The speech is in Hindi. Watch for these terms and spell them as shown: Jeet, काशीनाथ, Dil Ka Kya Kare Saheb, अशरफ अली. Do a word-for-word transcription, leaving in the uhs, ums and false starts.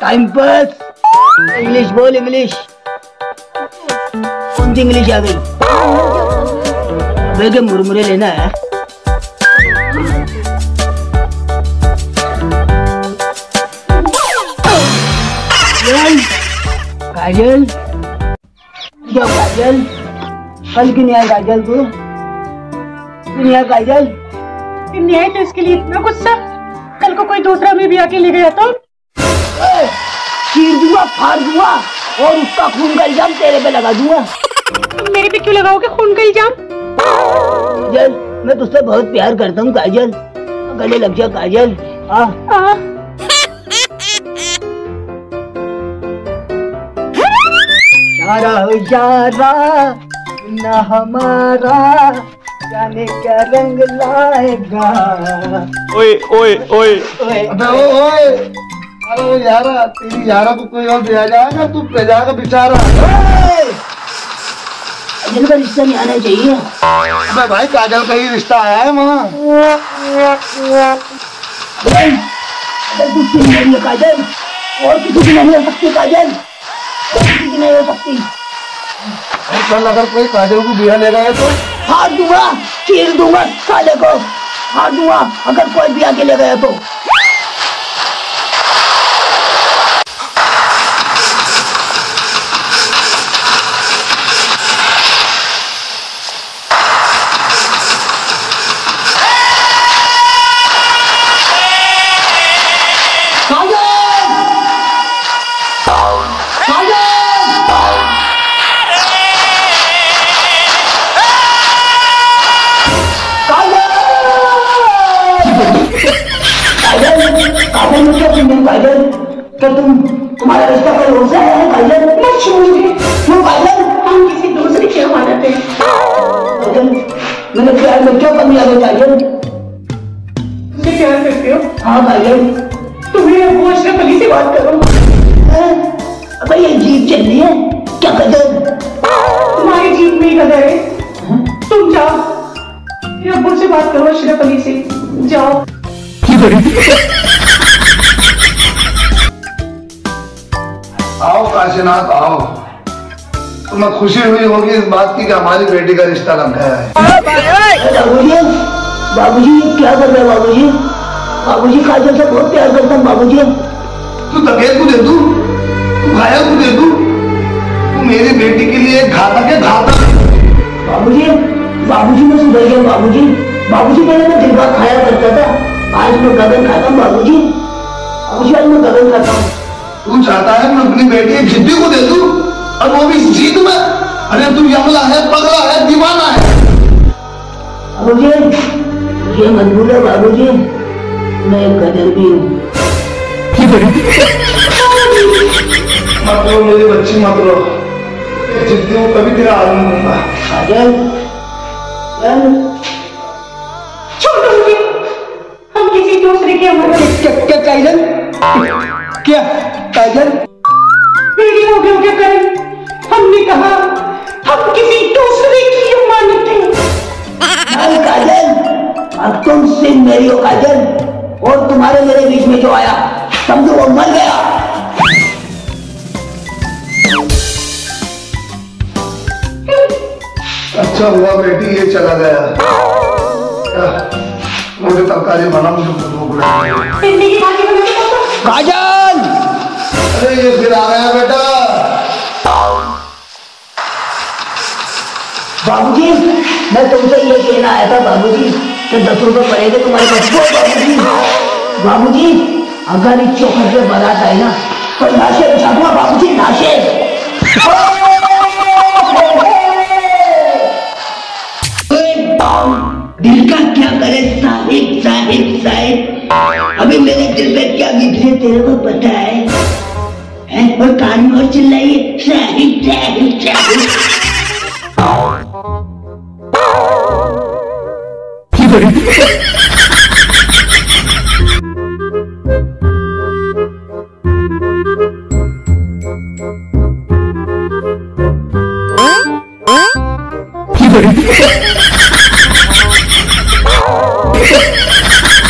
Time pass. इंग्लिश बोल, इंग्लिश कौन सी इंग्लिश आ गई? के मुरमुरे लेना है। काजल, क्या काजल कल क्यों नहीं आया? काजल तू क्यों नहीं आया? काजल नहीं आई तो इसके लिए इतना गुस्सा? कल को कोई दूसरा भी आके ले गया तो चीर दूंगा, फाड़ दूंगा और उसका खून का इल्जाम तेरे पे लगा दूंगा। मेरे पे क्यों लगाओगे खून का इल्जाम? काजल मैं तुझसे बहुत प्यार करता हूँ काजल, गले लग जा काजल। आ, आ। यारा हो यारा ना हमारा जाने क्या रंग लाएगा। ओए ओए ओए ओए ओए अरे यारा, तेरी यारा को कोई और दिया जाएगा, तू प्रजा का बेचारा। जिनका रिश्ता नहीं आना चाहिए। अबे भाई काजल का ही रिश्ता आया है माँ। काजल और किसी की नहीं हो सकती, काजल नहीं हो सकती। कल अगर कोई काजल को बिया ले गया तो हाथ दूंगा, चीर दूंगा काले को, हाथ दूंगा अगर कोई बिया के ले गया तो। काजल क्या तुम तुम्हारा रिश्ता कोई हो सकता है? काजल मैं छोड़ूंगी वो काजल, हम किसी दूसरे के हवाले थे। काजल मैंने प्यार में क्या कमी आ गई? काजल तुम प्यार करते हो? हाँ काजल तुम्हें वो अशरफ अली से बात करो। अब ये जीत चल रही है क्या काजल? तुम्हारी जीत में ही कदर है। तुम जाओ मेरे अब्बू से बात करो, अशरफ अली से जाओ। आओ काशीनाथ आओ, तुम्हें खुशी हुई होगी इस बात की कि हमारी बेटी का रिश्ता लग गया है। बाबूजी क्या कर रहे हैं बाबूजी? बाबूजी काजल से बहुत प्यार करता हूँ बाबूजी। तू तबीयत को दे दू, तू घायल को दे दू, तू मेरी बेटी के लिए घातक है घातक। बाबूजी बाबूजी मैं सुधर गया बाबूजी। बाबूजी पहले मैं दिन भर खाया करता था, आज मैं गगन खाता हूँ बाबूजी। बाबूजी आज मैं गगन खाता हूँ। तू चाहता है मैं अपनी बेटी की जिद्दी को दे दूँ और वो भी जीत में? अरे तू यमला है, पगला है, दीवाना है। बाबूजी ये मंजूर है बाबूजी, मैं एक गदर भी हूँ। मत रो मेरी बच्ची, मत रो, जिद्दी को कभी तेरा आदमी दूंगा। काजल क्या काजल? क्या काजल? हो गया क्या करें? हमने कहा हम किसी दूसरे की मानते हैं। काजल अब तुम सिर्फ मेरी हो काजल, और तुम्हारे मेरे बीच में जो आया समझो वो मर गया। अच्छा हुआ बेटी ये चला गया, मुझे तरकारी बना, मुझे काजल। अरे ये फिर आ गया बेटा। बाबूजी मैं तुमसे ये कहना आया था बाबूजी, तो दस रुपए पड़ेगा तुम्हारे पास। बाबूजी बाबूजी अगर इस चौखट पे बारात आए ना तो नाशे बिछा दूंगा बाबूजी, नाशे। दिल का क्या करे साहिब साहिब साहिब, अभी मेरे दिल पे क्या बीतती तेरे को पता है, है? और कान में और चिल्लाइए साहिब साहिब साहिब। की बड़ी। Ha ha ha!